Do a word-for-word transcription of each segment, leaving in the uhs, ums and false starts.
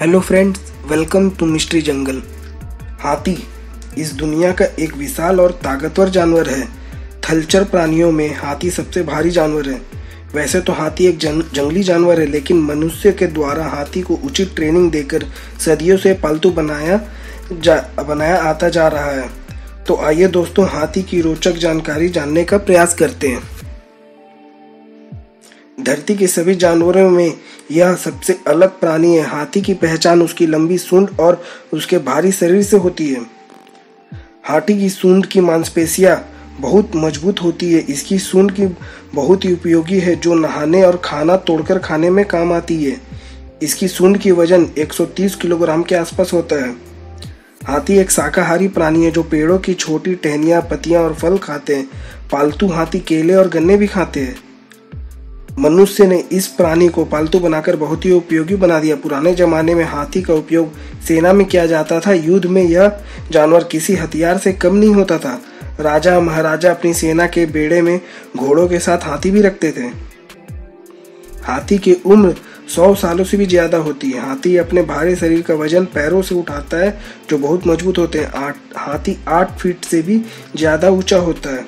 Hello friends, welcome to mystery jungle. हाथी इस दुनिया का एक विशाल और ताकतवर जानवर है। थलचर प्राणियों में हाथी सबसे भारी जानवर है। वैसे तो हाथी एक जंग, जंगली जानवर है, लेकिन मनुष्य के द्वारा हाथी को उचित ट्रेनिंग देकर सदियों से पालतू बनाया जा बनाया आता जा रहा है। तो आइए दोस्तों, हाथी की रोचक जानकारी जानने का प्रयास करते हैं। धरती के सभी जानवरों में यह सबसे अलग प्राणी है। हाथी की पहचान उसकी लंबी सूंड और उसके भारी शरीर से होती है। हाथी की सूंड की मांसपेशियां बहुत मजबूत होती है। इसकी सूंड की बहुत ही उपयोगी है, जो नहाने और खाना तोड़कर खाने में काम आती है। इसकी सूंड की वजन एक सौ तीस किलोग्राम के आसपास होता है। हाथी एक शाकाहारी प्राणी है, जो पेड़ों की छोटी टहनियाँ, पत्तियाँ और फल खाते हैं। पालतू हाथी केले और गन्ने भी खाते हैं। मनुष्य ने इस प्राणी को पालतू बनाकर बहुत ही उपयोगी बना दिया। पुराने जमाने में हाथी का उपयोग सेना में किया जाता था। युद्ध में यह जानवर किसी हथियार से कम नहीं होता था। राजा महाराजा अपनी सेना के बेड़े में घोड़ों के साथ हाथी भी रखते थे। हाथी की उम्र सौ सालों से भी ज्यादा होती है। हाथी अपने भारी शरीर का वजन पैरों से उठाता है, जो बहुत मजबूत होते हैं। आठ हाथी आठ फीट से भी ज्यादा ऊंचा होता है।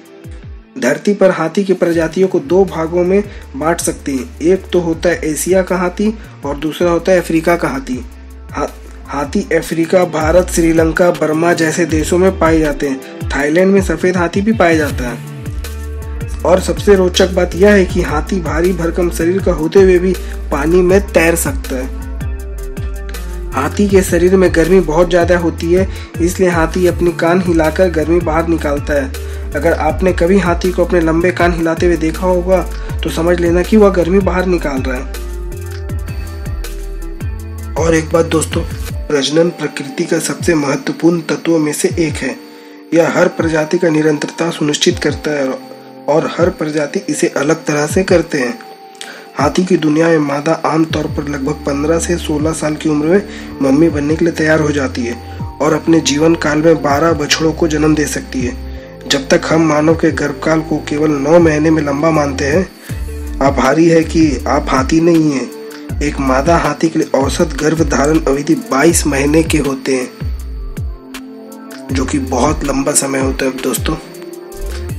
धरती पर हाथी की प्रजातियों को दो भागों में बांट सकते हैं। एक तो होता है एशिया का हाथी और दूसरा होता है अफ्रीका का हाथी। हा, हाथी अफ्रीका, भारत, श्रीलंका, बर्मा जैसे देशों में पाए जाते हैं। थाईलैंड में सफेद हाथी भी पाया जाता है। और सबसे रोचक बात यह है कि हाथी भारी भरकम शरीर का होते हुए भी पानी में तैर सकता है। हाथी के शरीर में गर्मी बहुत ज्यादा होती है, इसलिए हाथी अपनी कान हिलाकर गर्मी बाहर निकालता है। अगर आपने कभी हाथी को अपने लंबे कान हिलाते हुए देखा होगा, तो समझ लेना कि वह गर्मी बाहर निकाल रहा है। और एक बात दोस्तों, प्रजनन प्रकृति का सबसे महत्वपूर्ण तत्वों में से एक है। यह हर प्रजाति का निरंतरता सुनिश्चित करता है और हर प्रजाति इसे अलग तरह से करते हैं। हाथी की दुनिया में मादा आमतौर पर लगभग पंद्रह से सोलह साल की उम्र में मम्मी बनने के लिए तैयार हो जाती है और अपने जीवन काल में बारह बछड़ों को जन्म दे सकती है। जब तक हम मानव के गर्भकाल को केवल नौ महीने में लंबा मानते हैं, आभारी है कि आप हाथी नहीं हैं। एक मादा हाथी के लिए औसत गर्भ धारण अवधि बाईस महीने के होते हैं, जो कि बहुत लंबा समय होता है। दोस्तों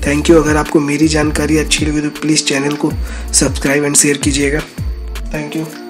थैंक यू। अगर आपको मेरी जानकारी अच्छी लगी तो प्लीज़ चैनल को सब्सक्राइब एंड शेयर कीजिएगा। Thank you.